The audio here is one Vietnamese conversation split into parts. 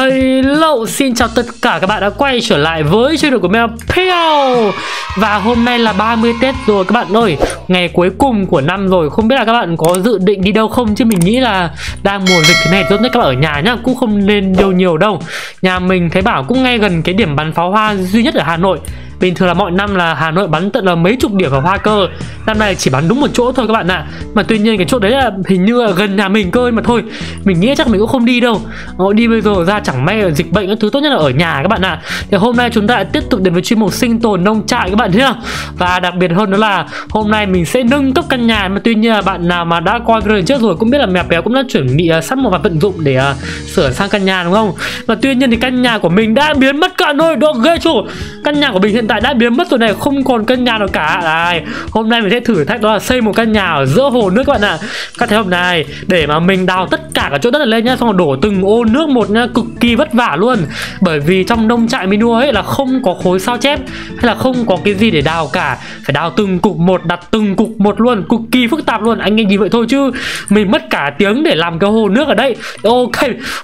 Hello, xin chào tất cả các bạn đã quay trở lại với channel của Meowpeo. Và hôm nay là 30 Tết rồi các bạn ơi, ngày cuối cùng của năm rồi. Không biết là các bạn có dự định đi đâu không, chứ mình nghĩ là đang mùa dịch thế này tốt nhất các bạn ở nhà nhá, cũng không nên điều nhiều đâu. Nhà mình thấy bảo cũng ngay gần cái điểm bắn pháo hoa duy nhất ở Hà Nội. Bình thường là mọi năm là Hà Nội bắn tận là mấy chục điểm vào hoa cơ, năm nay chỉ bắn đúng một chỗ thôi các bạn ạ. Mà tuy nhiên cái chỗ đấy là hình như là gần nhà mình cơ mà thôi. Mình nghĩ chắc mình cũng không đi đâu. Đi bây giờ ra chẳng may là dịch bệnh các thứ, tốt nhất là ở nhà các bạn ạ. Thì hôm nay chúng ta lại tiếp tục đến với chuyên mục sinh tồn nông trại các bạn thấy không? Và đặc biệt hơn đó là hôm nay mình sẽ nâng cấp căn nhà. Mà tuy nhiên là bạn nào mà đã coi video trước rồi cũng biết là Meowpeo cũng đã chuẩn bị sẵn một vài vận dụng để sửa sang căn nhà đúng không? Mà tuy nhiên thì căn nhà của mình đã biến mất cả nơi, đó ghê chủ. Căn nhà của mình hiện tại đã biến mất rồi này, không còn căn nhà nào cả này. Hôm nay mình sẽ thử thách đó là xây một căn nhà ở giữa hồ nước các bạn ạ. Các thấy hôm này để mà mình đào tất cả các chỗ đất này lên nhá, xong rồi đổ từng ô nước một nhá, cực kỳ vất vả luôn. Bởi vì trong nông trại mình nuôi ấy là không có khối sao chép hay là không có cái gì để đào cả, phải đào từng cục một, đặt từng cục một luôn, cực kỳ phức tạp luôn. Anh ấy nhìn vậy thôi chứ mình mất cả tiếng để làm cái hồ nước ở đây. Ok,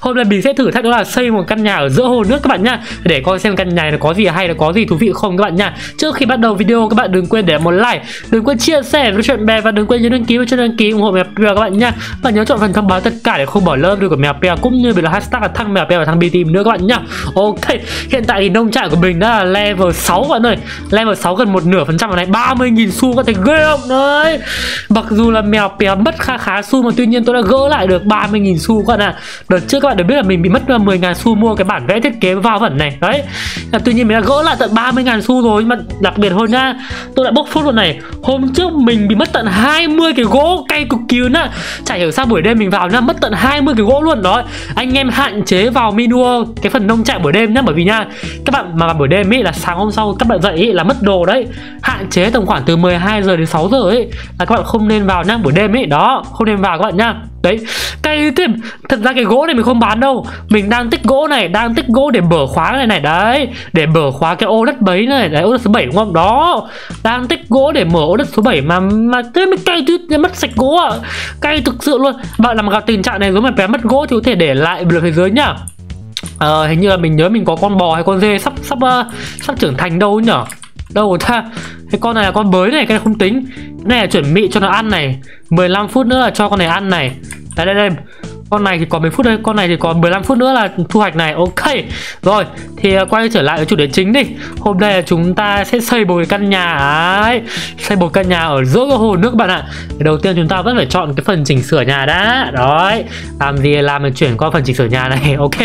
hôm nay mình sẽ thử thách đó là xây một căn nhà ở giữa hồ nước các bạn nhá, để coi xem căn nhà nó có gì hay, nó có gì thú vị không các bạn nha. Trước khi bắt đầu video các bạn đừng quên để một like, đừng quên chia sẻ với chuyện bè và đừng quên nhấn đăng ký và cho đăng ký ủng hộ Meowpeo các bạn nha. Và nhớ chọn phần thông báo tất cả để không bỏ lỡ video của Meowpeo, cũng như là hashtag là thăng Meowpeo và thăng Bee Team nữa các bạn nha. Ok, hiện tại thì nông trại của mình đã là level 6 các bạn ơi. Level 6 gần 1/2% vào này, 30.000 xu các bạn thấy ghê không đấy. Mặc dù là Meowpeo mất khá xu mà tuy nhiên tôi đã gỡ lại được 30.000 xu các bạn ạ. Đợt trước các bạn đều biết là mình bị mất 10.000 xu mua cái bản vẽ thiết kế vào vẩn này. Đấy. Là tuy nhiên mình đã gỡ lại tận 30.000 xu rồi, mà đặc biệt hơn nha, tôi đã bốc phốt luôn này. Hôm trước mình bị mất tận 20 cái gỗ cay cực kỳ á, chả hiểu sao buổi đêm mình vào nha, mất tận 20 cái gỗ luôn đó. Anh em hạn chế vào MINI WORLD cái phần nông trại buổi đêm nhá, bởi vì nha, các bạn mà vào buổi đêm ấy là sáng hôm sau các bạn dậy ấy là mất đồ đấy. Hạn chế tầm khoảng từ 12 giờ đến 6 giờ ấy là các bạn không nên vào nha, buổi đêm ấy đó, không nên vào các bạn nha. Đấy, cái tìm thật ra cái gỗ này mình không bán đâu, mình đang tích gỗ này, đang tích gỗ để bở khóa này này đấy, để bở khóa cái ô đất bấy này đấy, ô đất số 7 đúng không đó, đang tích gỗ để mở ô đất số 7 mà cái mình cay chứ mất sạch gỗ à, cay thực sự luôn. Bạn làm gặp tình trạng này giống mà bé mất gỗ thì có thể để lại được thế giới nhá. Hình như là mình nhớ mình có con bò hay con dê sắp trưởng thành đâu nhở, đâu ta. Cái con này là con bới này, cái này không tính. Cái này là chuẩn bị cho nó ăn này, 15 phút nữa là cho con này ăn này. Đấy, đây con này thì còn mấy phút đây, con này thì còn 15 phút nữa là thu hoạch này. Ok, rồi thì quay trở lại với chủ đề chính đi. Hôm nay là chúng ta sẽ xây một cái căn nhà ấy, xây một căn nhà ở giữa cái hồ nước các bạn ạ. Đầu tiên chúng ta vẫn phải chọn cái phần chỉnh sửa nhà đã. Đấy, làm gì làm mình chuyển qua phần chỉnh sửa nhà này. Ok,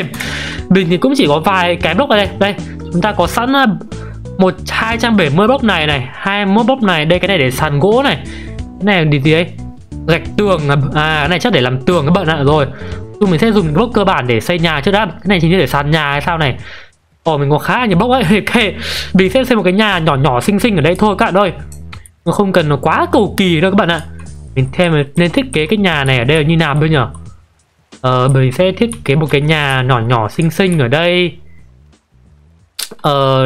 mình thì cũng chỉ có vài cái block ở đây. Đây, chúng ta có sẵn 270 block này này, 21 block này, đây cái này để sàn gỗ này. Cái này là gì đấy? Gạch tường à, cái này chắc để làm tường các bạn ạ. Rồi, tụi mình sẽ dùng block cơ bản để xây nhà trước đã. Cái này chính như để sàn nhà hay sao này. Ồ, mình có khá là nhiều block ấy. Ok, mình sẽ xây một cái nhà nhỏ nhỏ xinh xinh ở đây thôi các bạn ơi. Nó không cần nó quá cầu kỳ đâu các bạn ạ. Mình thêm nên thiết kế cái nhà này ở đây là như nào bây giờ. Mình sẽ thiết kế một cái nhà nhỏ nhỏ xinh xinh ở đây.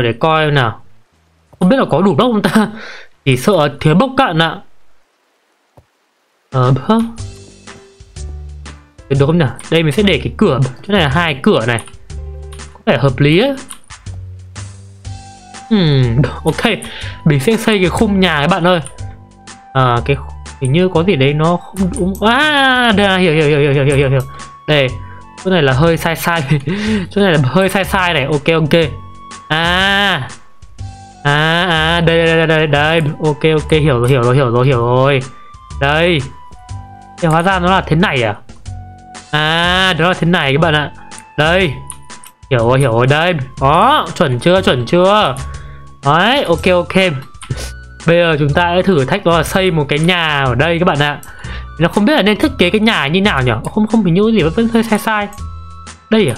Để coi nào, không biết là có đủ block không ta, chỉ sợ thiếu block các bạn ạ. Được không nhỉ? Đây mình sẽ để cái cửa, chỗ này là 2 cửa này, có vẻ hợp lý ấy. Ok, mình sẽ xây cái khung nhà các bạn ơi. Cái hình như có gì đấy nó không đúng. À, hiểu. Đây, chỗ này là hơi sai. Chỗ này là hơi sai này. Ok. Đây. Ok, hiểu rồi. Đây. Thì hóa ra nó là thế này à? À, đó là thế này các bạn ạ. Đây. Hiểu rồi đây. Đó, chuẩn chưa? Đấy, ok. Bây giờ chúng ta sẽ thử thách đó là xây một cái nhà ở đây các bạn ạ. Nó không biết là nên thiết kế cái nhà như nào nhỉ? Không hình như gì vẫn hơi sai. Đây à?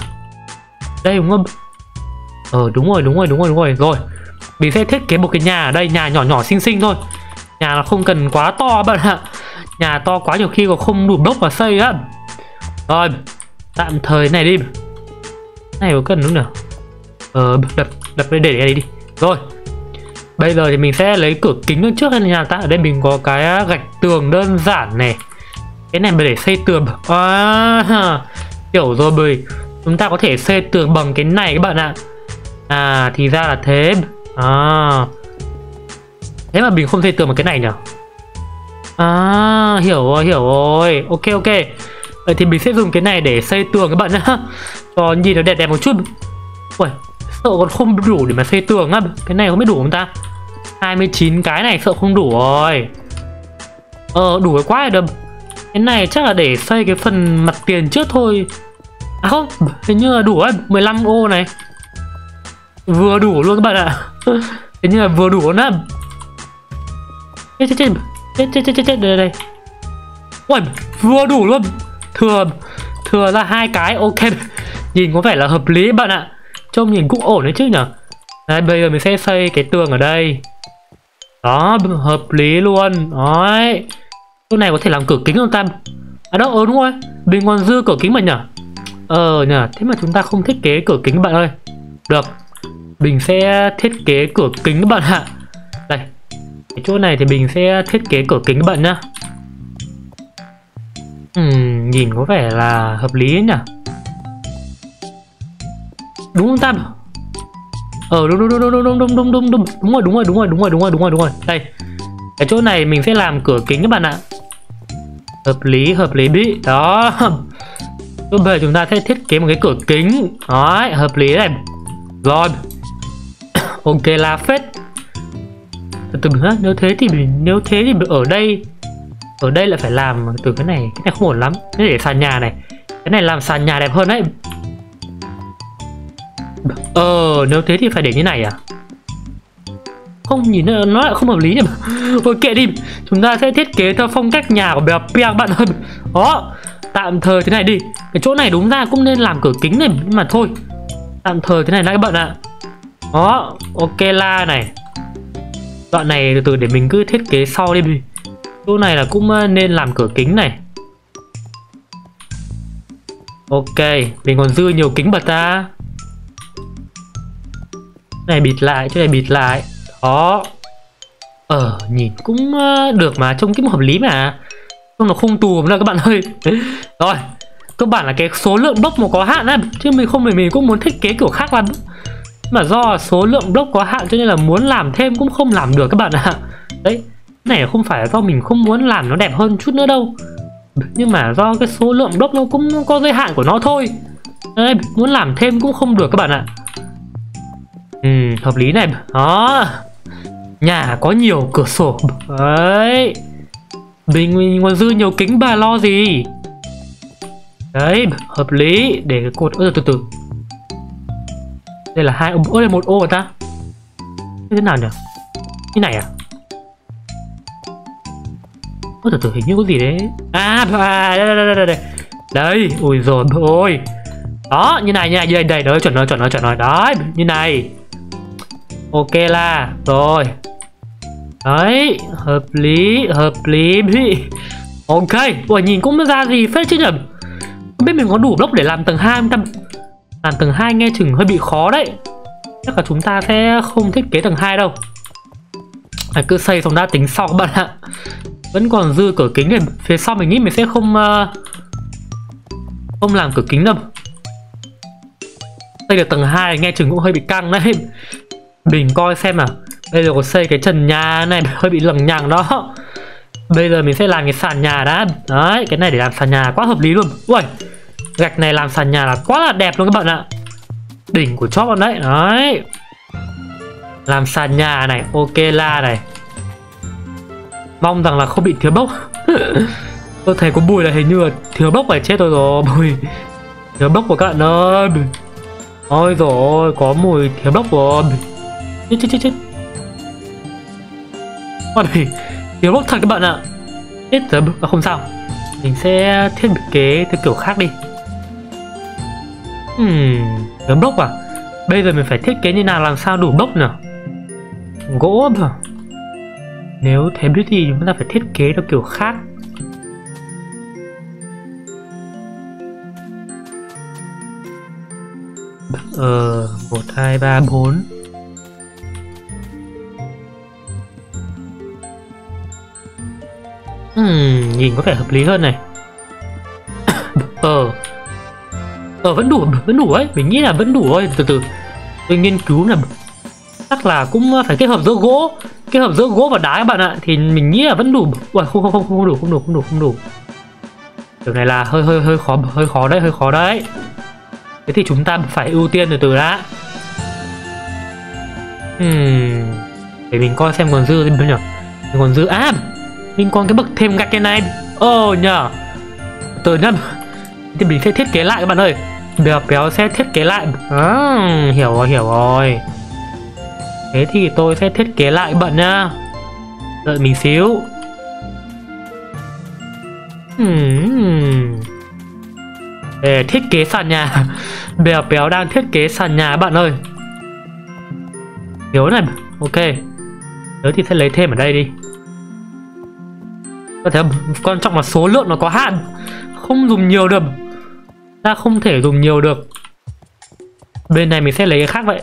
Đây đúng không? Đúng rồi. Rồi, mình sẽ thiết kế một cái nhà ở đây, nhà nhỏ nhỏ xinh xinh thôi. Nhà nó không cần quá to bạn ạ. Nhà to quá nhiều khi còn không đủ block mà xây á. Rồi, tạm thời này đi. Này có cần đúng không? Đập lên để đây đi. Rồi, bây giờ thì mình sẽ lấy cửa kính lên trước. Hay là nhà ta ở đây mình có cái gạch tường đơn giản này. Cái này mình để xây tường. Hiểu rồi, bởi chúng ta có thể xây tường bằng cái này các bạn ạ. À thì ra là thế. À, thế mà mình không xây tường bằng cái này nhỉ. À, hiểu rồi. Ok. Vậy thì mình sẽ dùng cái này để xây tường các bạn nhá, cho nhìn nó đẹp đẹp một chút. Ui, sợ còn không đủ để mà xây tường á. Cái này không biết đủ không ta? 29 cái này sợ không đủ rồi. Đủ cái quá rồi đâm. Cái này chắc là để xây cái phần mặt tiền trước thôi. À không, hình như là đủ ấy, 15 ô này. Vừa đủ luôn các bạn ạ. Hình như là vừa đủ luôn á. Chết, đây. Ui, vừa đủ luôn. Thừa là 2 cái, ok. Nhìn có vẻ là hợp lý bạn ạ. Trông nhìn cũng ổn đấy chứ nhở. Đấy, bây giờ mình sẽ xây cái tường ở đây. Đó, hợp lý luôn. Đấy. Chỗ này có thể làm cửa kính không ta? À đó, đúng rồi. Mình còn dư cửa kính mà nhở. Nhở, thế mà chúng ta không thiết kế cửa kính bạn ơi. Được. Mình sẽ thiết kế cửa kính các bạn ạ. Đây. Cái chỗ này thì mình sẽ thiết kế cửa kính các bạn nhá. Nhìn có vẻ là hợp lý ấy nhỉ. Đúng không ta? Đúng rồi. Đây. Cái chỗ này mình sẽ làm cửa kính các bạn ạ. Hợp lý đi. Đó. Bây giờ chúng ta sẽ thiết kế một cái cửa kính. Đấy, hợp lý này. Rồi. Ok là phết. Từ nữa, nếu thế thì ở đây lại phải làm từ cái này không ổn lắm. Để sàn nhà này, cái này làm sàn nhà đẹp hơn đấy. Nếu thế thì phải để như này à? Không, nhìn nó lại không hợp lý nhỉ. Thôi kệ đi, chúng ta sẽ thiết kế theo phong cách nhà của Meowpeo bạn ơi. Đó, tạm thời thế này đi. Cái chỗ này đúng ra cũng nên làm cửa kính này, nhưng mà thôi tạm thời thế này đã các bạn ạ. Đó, ok la này. Đoạn này từ từ để mình cứ thiết kế sau đi. Chỗ này là cũng nên làm cửa kính này. Ok, mình còn dư nhiều kính bật ra. Chỗ này bịt lại. Đó. Nhìn cũng được mà, trông cũng hợp lý mà. Trông nó không tù lắm đâu các bạn ơi. Rồi, cơ bản là cái số lượng block mà có hạn á. Chứ mình không, mình cũng muốn thiết kế kiểu khác lắm. Mà do số lượng block có hạn cho nên là muốn làm thêm cũng không làm được các bạn ạ. Đấy. Này không phải do mình không muốn làm nó đẹp hơn chút nữa đâu, nhưng mà do cái số lượng block nó cũng có giới hạn của nó thôi. Đấy, muốn làm thêm cũng không được các bạn ạ. Hợp lý này. Đó, nhà có nhiều cửa sổ đấy, mình còn dư nhiều kính bà lo gì. Đấy, hợp lý. Để cái cột từ từ đây là 2 ô, đây 1 ô rồi ta, như thế nào nhỉ? Như này à? Từ từ hình như có gì đấy. Đây. Đấy, ui giời ơi. Đó, như này đây, đấy, chuẩn rồi. Đấy, như này. Ok là rồi. Đấy, hợp lý. Ok, ủa nhìn cũng ra gì phết chứ nhỉ? Không biết mình có đủ block để làm tầng 2 không ta? Làm tầng 2 nghe chừng hơi bị khó đấy. Chắc là chúng ta sẽ không thiết kế tầng 2 đâu. Cứ xây xong đã tính sau các bạn ạ. Vẫn còn dư cửa kính này. Phía sau mình nghĩ mình sẽ không làm cửa kính đâu. Xây được tầng 2 nghe chừng cũng hơi bị căng đấy. Mình coi xem nào. Bây giờ có xây cái trần nhà này hơi bị lằng nhằng đó. Bây giờ mình sẽ làm cái sàn nhà đã. Đấy, cái này để làm sàn nhà quá hợp lý luôn. Ui, gạch này làm sàn nhà là quá là đẹp luôn các bạn ạ. Đỉnh của chóp bạn đấy. Đấy, làm sàn nhà này, ok la này. Mong rằng là không bị thiếu bốc. Tôi thấy có mùi là hình như là thiếu bốc phải chết tôi rồi. Mùi thiếu bốc của các bạn ơi. Ôi dồi ôi, có mùi thiếu bốc rồi. Chết. Thiếu bốc thật các bạn ạ. Chết rồi, không sao. Mình sẽ thiết kế theo kiểu khác đi. Thiếu bốc à? Bây giờ mình phải thiết kế như nào làm sao đủ bốc nhỉ? Gỗ mà. Nếu thế biết thì chúng ta phải thiết kế theo kiểu khác. Một, hai, ba, bốn. Nhìn có vẻ hợp lý hơn này. Vẫn đủ ấy, mình nghĩ là vẫn đủ thôi. Từ từ tôi nghiên cứu là chắc là cũng phải kết hợp giữa gỗ và đá các bạn ạ, thì mình nghĩ là vẫn đủ. Ui, không đủ. Điều này là hơi khó đấy. Thế thì chúng ta phải ưu tiên từ từ đã. Để mình coi xem còn dư gì nhỉ? Mình còn dư mình còn cái bậc thêm gạch cái này. Nhờ. Từ nhá. Thì mình sẽ thiết kế lại các bạn ơi. Meowpeo sẽ thiết kế lại. Hiểu rồi. Thế thì tôi sẽ thiết kế lại các bạn nhá. Đợi mình xíu. Để thiết kế sàn nhà. Meowpeo đang thiết kế sàn nhà các bạn ơi. Yếu này, ok. Nếu thì sẽ lấy thêm ở đây đi. Có thể quan trọng là số lượng nó có hạn, không dùng nhiều được. Ta không thể dùng nhiều được. Bên này mình sẽ lấy cái khác vậy.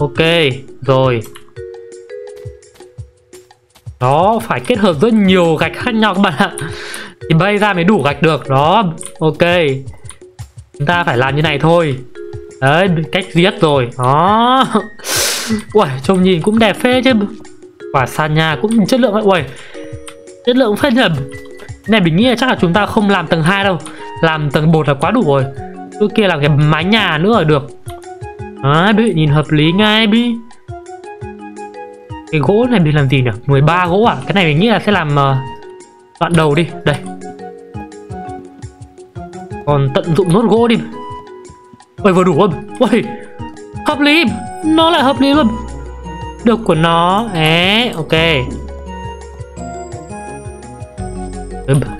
Ok, rồi. Đó, phải kết hợp rất nhiều gạch khác nhau các bạn ạ. Thì bay ra mới đủ gạch được. Đó, ok. Chúng ta phải làm như này thôi. Đấy, cách duy nhất rồi. Đó. Uầy, trông nhìn cũng đẹp phết chứ. Quả sàn nhà cũng chất lượng vậy. Uầy, chất lượng phết nhỉ. Này mình nghĩ là chắc là chúng ta không làm tầng 2 đâu. Làm tầng 1 là quá đủ rồi. Tôi kia làm cái mái nhà nữa là được. Đấy, bị nhìn hợp lý ngay đi. Cái gỗ này mình làm gì nhỉ? 13 gỗ à? Cái này mình nghĩ là sẽ làm đoạn đầu đi. Đây. Còn tận dụng nốt gỗ đi. Ôi vừa đủ không? Ôi hợp lý, nó lại hợp lý luôn. Được của nó, ok.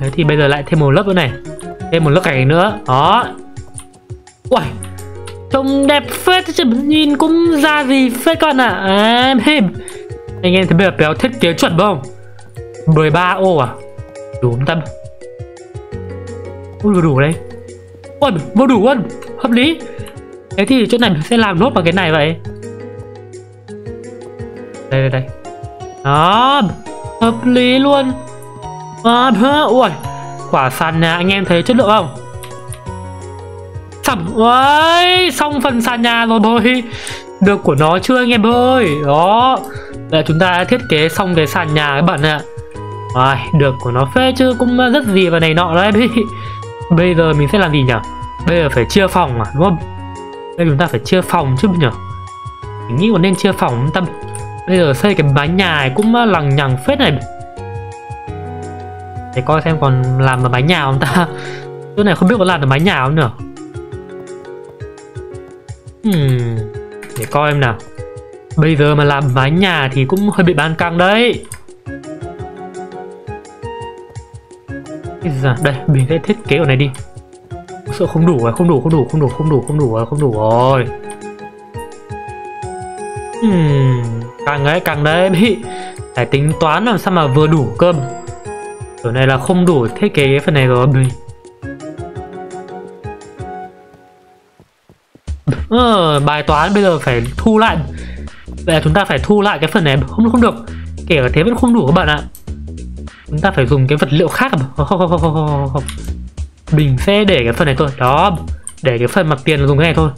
Thế thì bây giờ lại thêm một lớp nữa này, thêm một lớp cảnh nữa, đó. Ôi, trông đẹp phết, nhìn cũng ra gì phết con ạ. Anh em thấy bây giờ béo thiết kế chuẩn không? 13 ô à? Đủ tâm. Ôi vừa đủ đấy. Ôi vừa đủ luôn, hợp lý. Thế thì chỗ này mình sẽ làm nốt vào cái này vậy. Đây. Đó, hợp lý luôn. Ui, quả sàn nhà anh em thấy chất lượng không? Xong phần sàn nhà rồi thôi. Được của nó chưa anh em ơi. Đó, để chúng ta thiết kế xong cái sàn nhà các bạn ạ. Được của nó phê chứ, cũng rất gì vào này nọ đấy. Bây giờ mình sẽ làm gì nhỉ? Bây giờ phải chia phòng mà đúng không? Bây giờ chúng ta phải chia phòng chứ nhỉ? Mình nghĩ còn nên chia phòng tâm. Bây giờ xây cái mái nhà này cũng lằng nhằng phết này. Để coi xem còn làm được mái nhà không ta. Chỗ này không biết có làm được mái nhà không nữa. Để coi em nào. Bây giờ mà làm mái nhà thì cũng hơi bị ban căng đấy. Đây, mình sẽ thiết kế ở này đi. Sợ không đủ rồi. Càng đấy bị phải tính toán làm sao mà vừa đủ cơm. Chỗ này là không đủ thiết kế cái phần này rồi. Bài toán bây giờ phải thu lại. Vậy là chúng ta phải thu lại cái phần này. Không được. Kể cả thế vẫn không đủ các bạn ạ. Chúng ta phải dùng cái vật liệu khác. Không. Mình sẽ để cái phần này thôi. Đó. Để cái phần mặt tiền là dùng cái này thôi.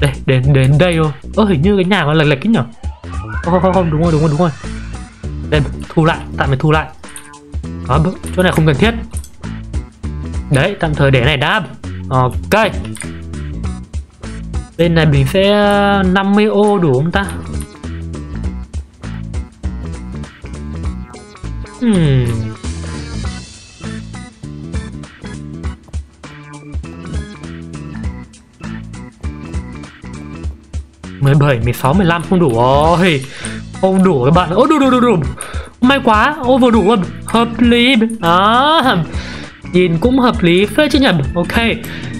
Đây, đến đây thôi. Hình như cái nhà nó lệch cái nhỉ. Không, đúng rồi. Đây, tạm thời thu lại. Đó, chỗ này không cần thiết. Đấy, tạm thời để này đã. Ok. Bên này mình sẽ 50 ô đủ không ta? Mười bảy, 16, 15 không đủ rồi, không đủ các bạn. Đủ. May quá, vừa đủ luôn, hợp lý. Nhìn cũng hợp lý phết chứ nhỉ. Ok,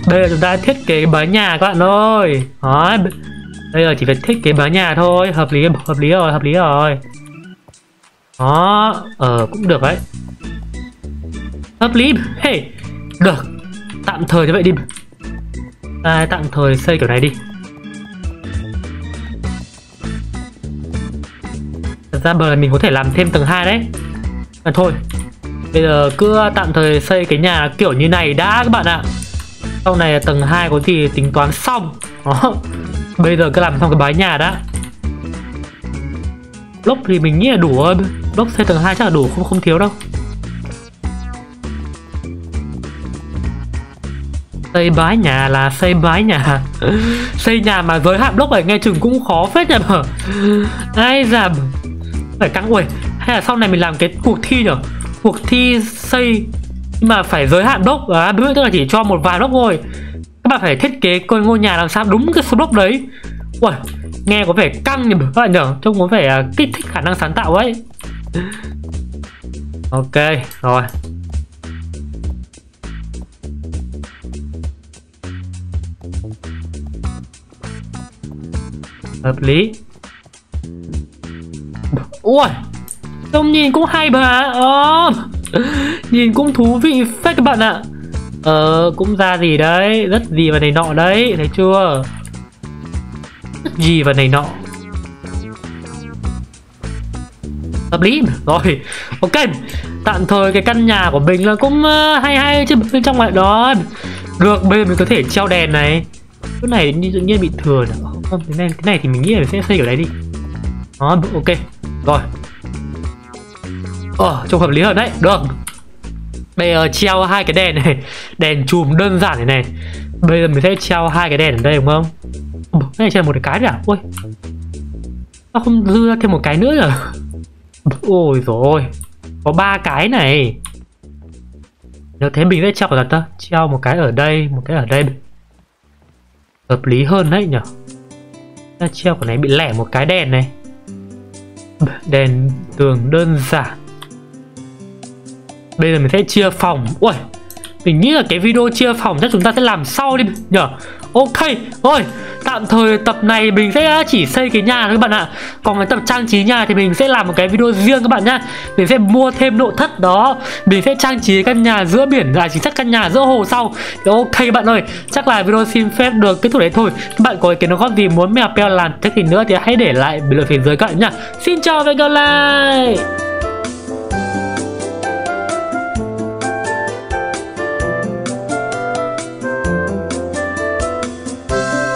bây giờ chúng ta thiết kế mái nhà các bạn ơi. Bây giờ chỉ phải thiết kế mái nhà thôi, hợp lý rồi. Đó, cũng được đấy, hợp lý. Được, tạm thời như vậy đi. Tạm thời xây kiểu này đi. Thật ra bờ mình có thể làm thêm tầng 2 đấy. Thôi, Bây giờ cứ tạm thời xây cái nhà kiểu như này đã các bạn ạ. Sau này tầng 2 có gì tính toán xong. Đó. Bây giờ cứ làm xong cái mái nhà đã. Lốc thì mình nghĩ là đủ hơn. Lốc xây tầng 2 chắc là đủ, không thiếu đâu. Xây mái nhà là xây mái nhà. Xây nhà mà giới hạn lốc này nghe chừng cũng khó phết nhỉ. Ai dàm. Phải căng uầy. Hay là sau này mình làm cái cuộc thi nhỉ. Cuộc thi xây nhưng mà phải giới hạn block à, tức là chỉ cho một vài block thôi. Các bạn phải thiết kế coi ngôi nhà làm sao đúng cái số block đấy. Uầy, nghe có vẻ căng nhỉ các bạn nhỉ. Trông có vẻ kích thích khả năng sáng tạo ấy. Ok, rồi. Hợp lý. Ui, trông nhìn cũng hay mà. Nhìn cũng thú vị phết các bạn ạ. Cũng ra gì đấy. Rất gì và này nọ đấy. Thấy chưa. Rất gì và này nọ. Hợp lý. Rồi. Ok. Tạm thời cái căn nhà của mình là cũng hay chứ bên trong lại đó. Được, bây giờ mình có thể treo đèn này. Cái này tự nhiên bị thừa nữa. Không, cái này thì mình nghĩ là mình sẽ xây ở đấy đi. Đó, ok. Rồi. Trông hợp lý hơn đấy, được. Bây giờ treo hai cái đèn này. Đèn chùm đơn giản này này. Bây giờ mình sẽ treo hai cái đèn ở đây đúng không? Cái này treo một cái nữa à? Ôi, nó không dư ra thêm một cái nữa rồi. Ôi rồi, có ba cái này. Nếu thế mình sẽ treo là ta treo một cái ở đây, một cái ở đây. Hợp lý hơn đấy nhở. Ta treo cái này bị lẻ một cái đèn này. Đèn tường đơn giản. Bây giờ mình sẽ chia phòng. Ui, mình nghĩ là cái video chia phòng chắc chúng ta sẽ làm sau đi nhở. Ok, rồi. Tạm thời tập này mình sẽ chỉ xây cái nhà thôi các bạn ạ. Còn cái tập trang trí nhà thì mình sẽ làm một cái video riêng các bạn nhá. Mình sẽ mua thêm nội thất đó. Mình sẽ trang trí căn nhà giữa biển, chính xác căn nhà giữa hồ sau. Thì ok các bạn ơi, chắc là video xin phép được kết thúc đấy thôi. Các bạn có ý kiến góp gì muốn Meowpeo làm thế thì nữa thì hãy để lại bình luận phía dưới các bạn nhá. Xin chào và hẹn gặp lại.